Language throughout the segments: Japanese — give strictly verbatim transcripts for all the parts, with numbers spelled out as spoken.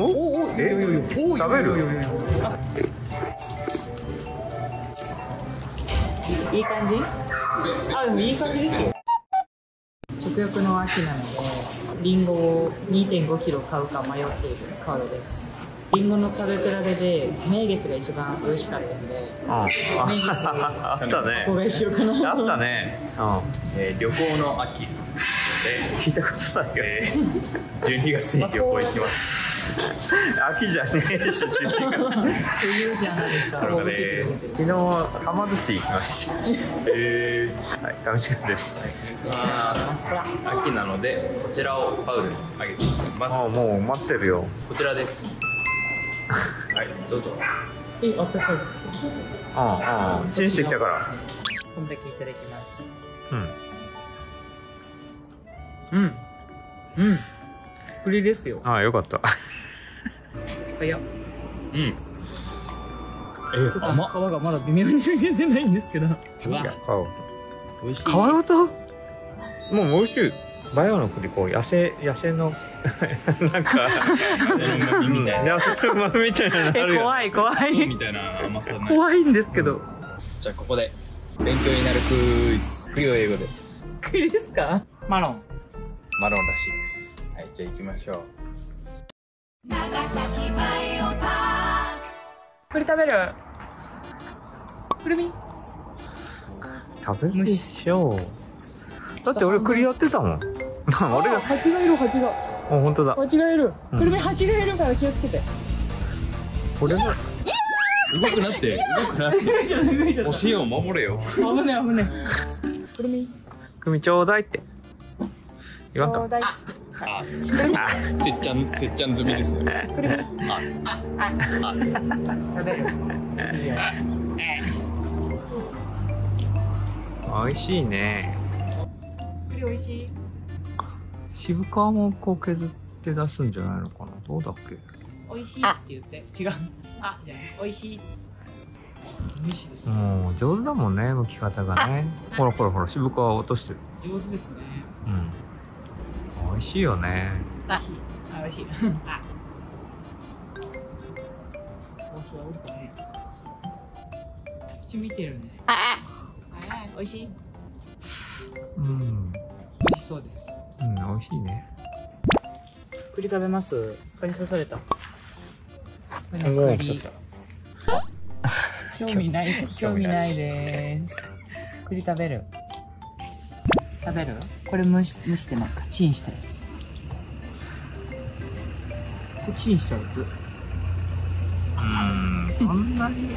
え食べる？いい感じ？あ、でもいい感じですよ。食欲の秋なので、リンゴを にてんごキロ買うか迷っているカードです。リンゴの食べ比べで名月が一番美味しかったんで、あったね。お願いしようかな。あったね。旅行の秋。聞いたことないよね。じゅうにがつに旅行行きます。秋じゃねえし、じゅうにがつ。冬じゃないですか。昨日、はま寿司行きました。ええ。はい、楽しかったです。秋なので、こちらをパウルにあげていきます。ああ、もう待ってるよ。こちらです。はい、どうぞ。え、あったかい。ああ、チンしてきたから。こんだけいただきます。うん。うん、うん、くりですよ。ああ、よかった。早っ。うん。ええ、甘っ。皮がまだ微妙に出てないんですけど。皮。美味しい。皮ごと。もう美味しい。バイオの栗、こう野生、野生の。なんか。野生みたいな。野生の馬みたいな。え、怖い、怖い。みたいな甘さ。怖いんですけど。じゃあ、ここで。勉強になるクイズ。栗は英語で。栗ですか。マロン。マロンらしいです。はい、じゃあ行きましょう。長崎バイオパーク。栗食べる？くるみ？食べるでしょう。だって俺栗やってたもん。俺が。蜂がいる、蜂が。あ、本当だ。蜂がいる。くるみ蜂がいるから気をつけて。これも。動くなって。動くなって。おしんを守れよ。危ない危ない。くるみ。くるみちょうだいって。言わんか。あ、せっちゃん、せっちゃん済みですよ。あ、あ、あ、あ。美味しいね。美味しい。渋皮もこう削って出すんじゃないのかな。どうだっけ。美味しいって言って、違う。あ、じゃあ、美味しい。美味しいです。もう上手だもんね、剥き方がね。ほらほらほら、渋皮を落としてる。上手ですね。うん。美味しいよね。美味しい。美味しい。あ。口見てるんです。美味しい。うん。美味しそうです。うん、美味しいね。栗食べます。蚊に刺された。栗。興味ない。興味ないです。栗食べる。食べる？これ蒸し、蒸してなんかチンしたやつ。これチンしたやつ。うーん、そんなに。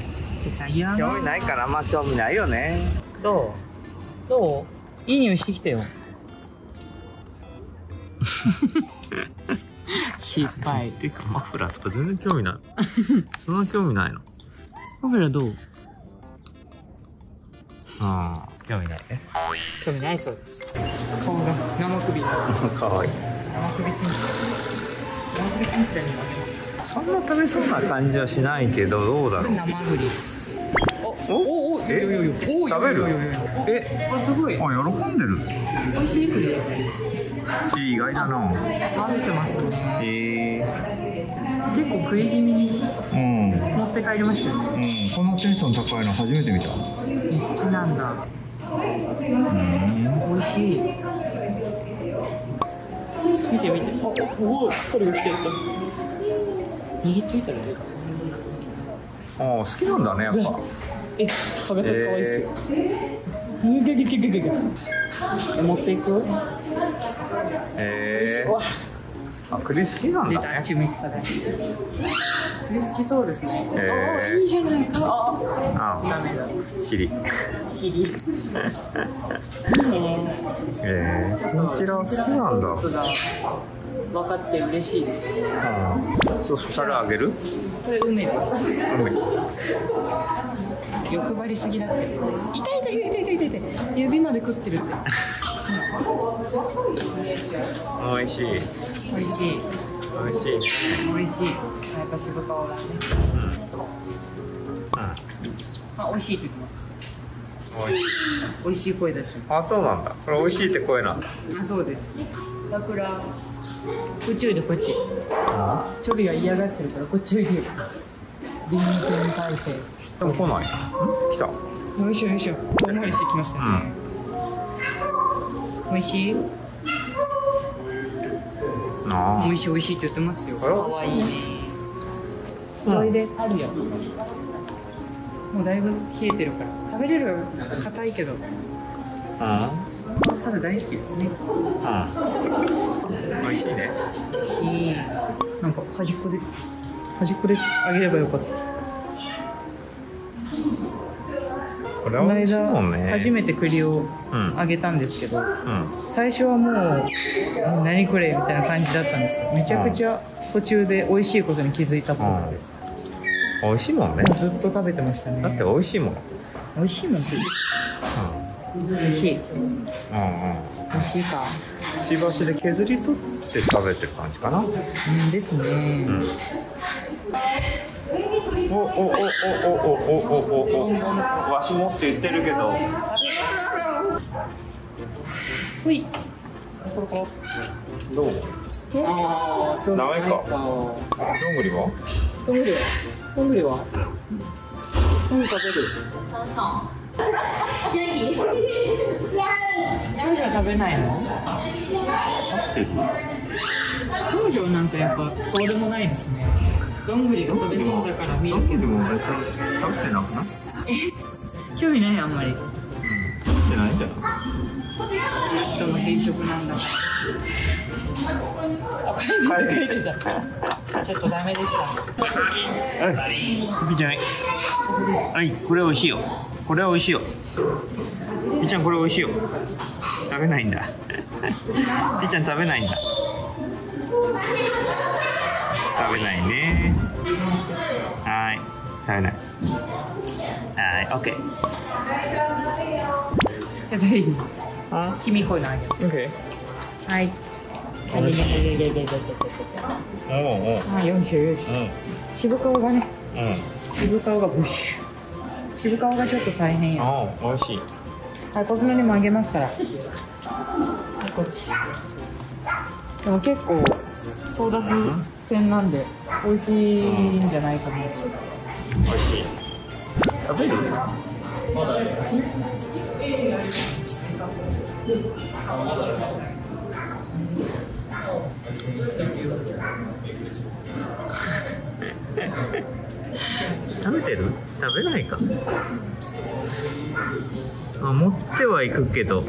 興味ないから、まあ興味ないよね。どう？どう？いい匂いしてきたよ。失敗。てかマフラーとか全然興味ない。そんな興味ないの。マフラーどう？ああ。興味ないね。興味ないそうです。顔が生首。可愛い。生首チンチラ。生首チンチラに負けます。そんな食べそうな感じはしないけど、どうだろう。生栗です。おおお、え、食べる？え、あ、すごい。あ、喜んでる。美味しいです。意外だな。食べてますね。ええ。結構食い気味に持って帰りました。うん、このテンション高いの初めて見た。好きなんだ。美味しい。見て見て。あ、おお、それが来ちゃった。握っといたらいいか。ああ、好きなんだね、やっぱ。え、食べたら可愛いっすよ。うん、げげげげげげ。持っていく。ええ。あ、栗好きなんだね。出た、めっちゃ食べる。栗好きそうですね。ああ、いいじゃないか。ああ、ダメだ。尻。尻。ええ、チンチラ好きなんだ。分かって嬉しいです。ああ、そう、それあげる？これ梅です。梅。欲張りすぎだって。痛い痛い痛い痛い痛い痛い。指まで食ってるって。おいしい。おいしい。おいしい。おいしい。やっぱ渋皮だね。うん。あ、おいしいって言ってます。おいしい。おいしい声出します。あ、そうなんだ。これおいしいって声なんだ。あ、そうです。桜。こっちおいで、こっち。チョビが嫌がってるからこっちおいでよ。臨戦態勢。でも来ない。来た。よいしょよいしょ。大盛りしてきましたね。おいしい。おいしいおいしいって言ってますよ。可愛いね。おいで、あるよ。もうだいぶ冷えてるから食べれる。硬いけど。ああ。猿大好きですね。ああ。おいしいね。おいしい。なんか端っこで端っこであげればよかった。これは美味しいもんね。この間初めて栗をあげたんですけど、うんうん、最初はもう何これみたいな感じだったんですけど、めちゃくちゃ途中で美味しいことに気づいたものです。うんうん、美味しいもんね。ずっと食べてましたね。だって美味しいもん。美味しいもん。美味しい。うんうん。美味しいか。くちばしで削り取って食べてる感じかな。うんですね。うん。おおおおおおおおお。わしもって言ってるけど。ほい。どう？ああ。ダメか。どんぐりは？どんぐりは？どんぐりは？どんぐり食べる？長女は食べないの？長女なんかやっぱそうでもないですね。どんぐりが食べそうだから見るけど。食べてなくない？え、興味ないあんまり。食べてないんじゃない？人の偏食なんだ。ちょっとダメでした。はい、これ美味しいよ。これ美味しいよ。みーちゃんこれ美味しいよ。食べないんだ。みーちゃん食べないんだ。食べないね。はい、食べない。はい、オッケー。君こういうのあげる。オッケー。はい。おおおお。あ、よいしょよいしょ。渋顔がね。渋顔がブッシュ。渋顔がちょっと大変や。あ、美味しい。はい、コスメにもあげますから。こっち。でも結構争奪戦なんで美味しいんじゃないかな。美味しい。食べる？まだ。食べてる？食べないか。あ、持ってはいくけど、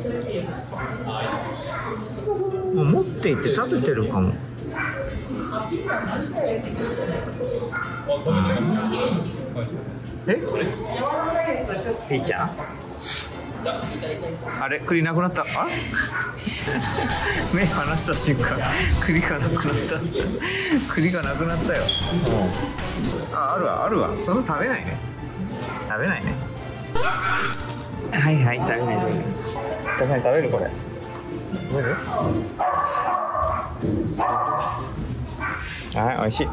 持っていって食べてるかも。え？ピーちゃん？あれ、栗なくなった。あ目離した瞬間栗がなくなった。栗がなくなったよ。あ、あるわあるわ。その食べないね。食べないね。はいはい、食べない食べない。確かに食べる。これ食べる。はい、おいしい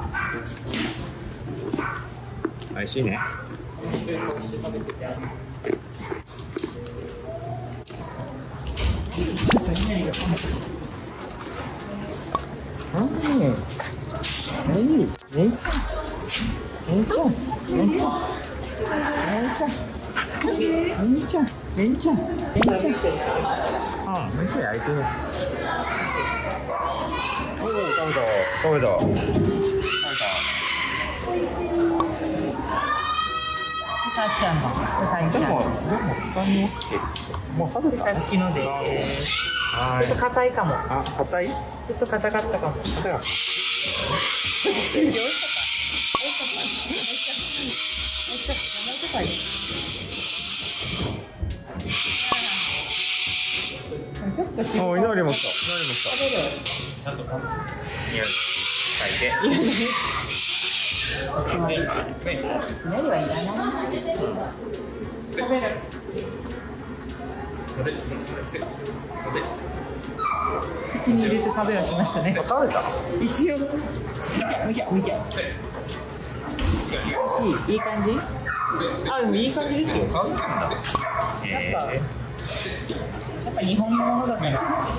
おいしいね。ちょっと硬いかも。あ、硬い？ちょっと硬かったかも。硬い。美味しかった。美味しかった。ちょっとしっぽ。あ、祈りました。祈りました。ちゃんと噛む。匂い嗅いで。祈りはいらない。食べる。口に入れて食べはしましたね。食べた。一応。むきゃむきゃ。いい感じ。あ、でもいい感じですよ。やっぱ日本のものだから。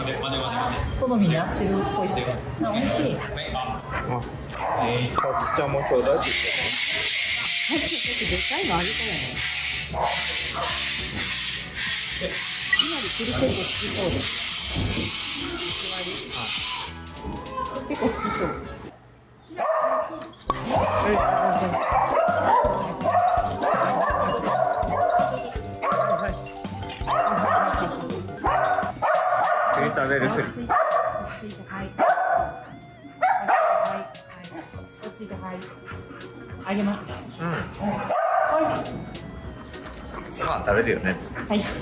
待て待て待て。好みに合ってるっぽいですね。あ、美味しい。あ、ええ、かつきちゃんもちょうだいって言ってた。ちょっとでかいのあげてないの。え、今より栗天狗好きそうです。結構好きそう。食べる。あげます。うん。まあ食べるよね。はい。いつ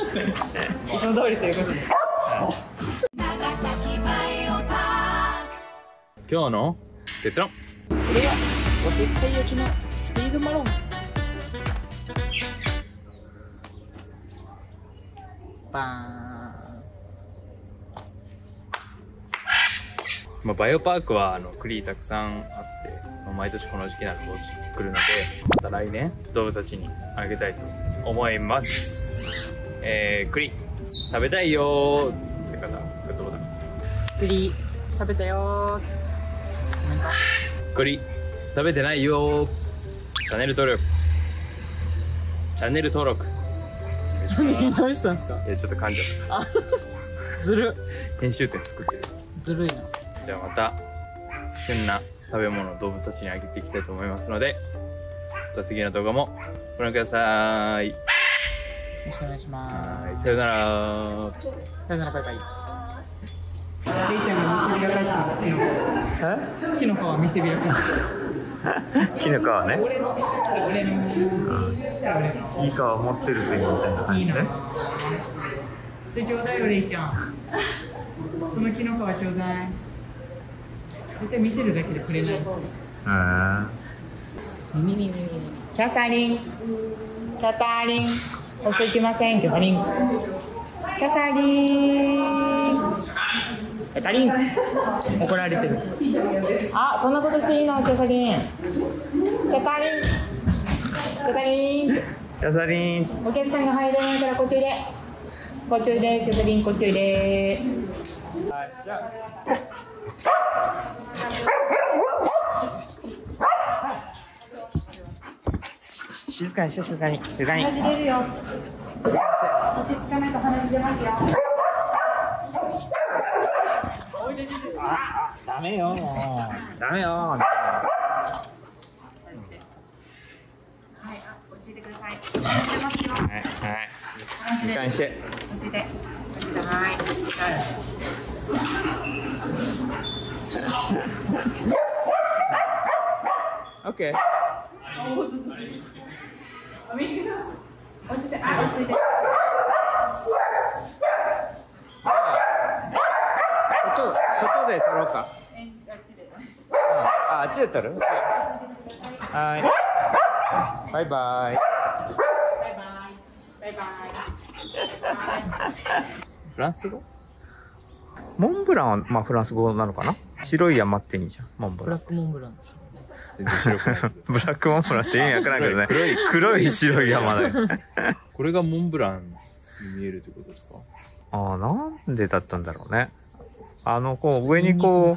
も通りということで。今日の結論。これはおせっかい焼きのスピードマロン。バーン。まあ、バイオパークはあの栗たくさんあって、まあ、毎年この時期ならこう来るので、また来年動物たちにあげたいと思います。えー、栗食べたいよーって方グッドボタン。栗食べたよー。栗食べてないよー。チャンネル登録チャンネル登録何何したんですか。えー、ちょっと噛んじゃった。ずる編集点作ってる。ずるいな。じゃあまた旬な食べ物を動物たちにあげていきたいと思いますので、また次の動画もご覧ください。よろしくお願いします。さよなら。さよならバイバイ。レイちゃんが見せびらかしてます。キノコは見せびらかしてます。キノコはね。うん、いい顔持ってるぜみたいな感じで。それちょうだいよレイちゃん。そのキノコはちょうだい。絶対見せるだけでくれない。キャサリン、キャタリン、押していきません。キャタリン、キャサリン、キャタリン、怒られてる。あ、そんなことしていいの。キャサリン、キャタリン、キャタリン、キャサリン。お客さんが入れないからこっち入れ、こっち入れ、キャサリンこっち入れ。はい、じゃあ。静かにして、静かに、静かに。話出るよ。落ち着かないと話出ますよ。あ、ダメよ、もう。ダメよ。はい、落ち着いてください。話出ますよ。はい、はい。静かにして。落ち着いて。はい。オッケー。落ち着いて、落ち着いて。外、外で撮ろうか。あ、あっちで撮る。はい。バイバイ。バイバイ。バイバイ。フランス語？モンブランは、まあ、フランス語なのかな。白い山っていいじゃん。モンブラン。ブラックモンブランですよ。ブラックモンブランって意味わからんけどね。黒い、黒い白い山だよ。これがモンブランに見えるってことですか。ああ、なんでだったんだろうね。あの、こう、上にこ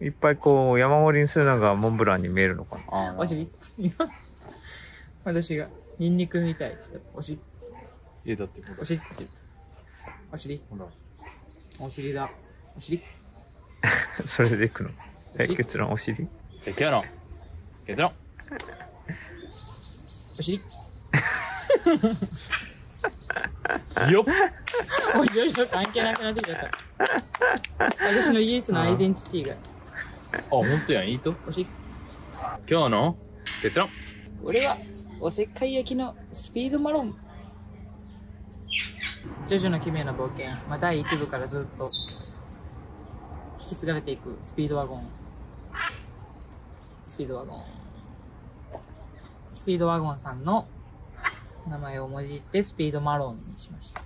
う、いっぱいこう、山盛りにするのがモンブランに見えるのかな。おし、私が、ニンニクみたいって言ったおし。え、だって、おしって言った。お尻。ほら。お尻だ。お尻。それでいくの。え、結論お尻。え、結論。結論。お尻。よっ。もういろいろ関係なくなってきちゃった。私の唯一のアイデンティティが。あ、本当やん。いいと。お尻。今日の結論。俺はおせっかい焼きのスピードマロン。ジョジョの奇妙な冒険、まあ、だいいちぶからずっと引き継がれていくスピードワゴン。スピードワゴン。スピードワゴンさんの名前をもじってスピードマロンにしました。